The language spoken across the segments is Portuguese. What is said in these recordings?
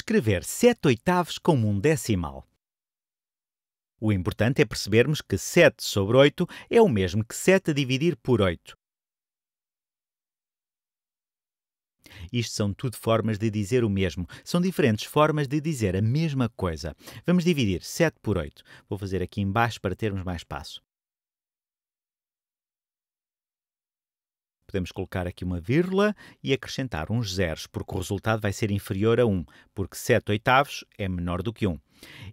escrever 7/8 como um decimal. O importante é percebermos que 7 sobre 8 é o mesmo que 7 a dividir por 8. Isto são tudo formas de dizer o mesmo. São diferentes formas de dizer a mesma coisa. Vamos dividir 7 por 8. Vou fazer aqui em baixo para termos mais espaço. Podemos colocar aqui uma vírgula e acrescentar uns zeros, porque o resultado vai ser inferior a 1, porque 7/8 é menor do que 1.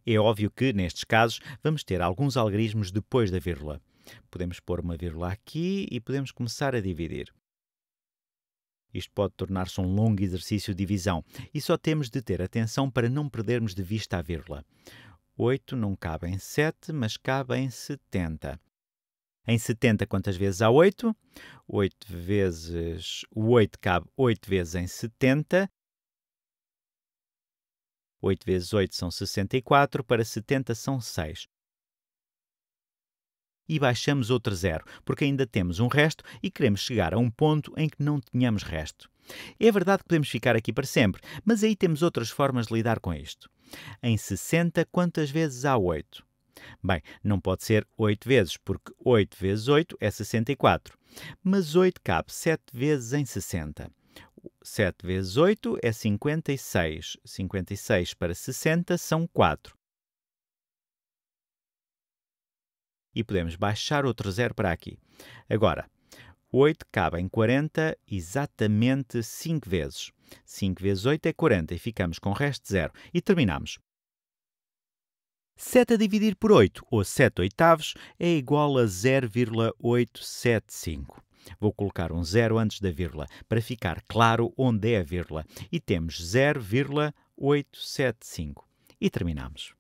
É óbvio que, nestes casos, vamos ter alguns algarismos depois da vírgula. Podemos pôr uma vírgula aqui e podemos começar a dividir. Isto pode tornar-se um longo exercício de divisão e só temos de ter atenção para não perdermos de vista a vírgula. 8 não cabe em 7, mas cabe em 70. Em 70, quantas vezes há 8? 8 vezes o 8 cabe 8 vezes em 70. 8 vezes 8 são 64, para 70 são 6. E baixamos outro zero, porque ainda temos um resto e queremos chegar a um ponto em que não tenhamos resto. É verdade que podemos ficar aqui para sempre, mas aí temos outras formas de lidar com isto. Em 60, quantas vezes há 8? Bem, não pode ser 8 vezes, porque 8 vezes 8 é 64. Mas 8 cabe 7 vezes em 60. 7 vezes 8 é 56. 56 para 60 são 4. E podemos baixar outro zero para aqui. Agora, 8 cabe em 40 exatamente 5 vezes. 5 vezes 8 é 40 e ficamos com o resto de zero. E terminamos. 7 a dividir por 8, ou 7/8, é igual a 0,875. Vou colocar um zero antes da vírgula, para ficar claro onde é a vírgula. E temos 0,875. E terminamos.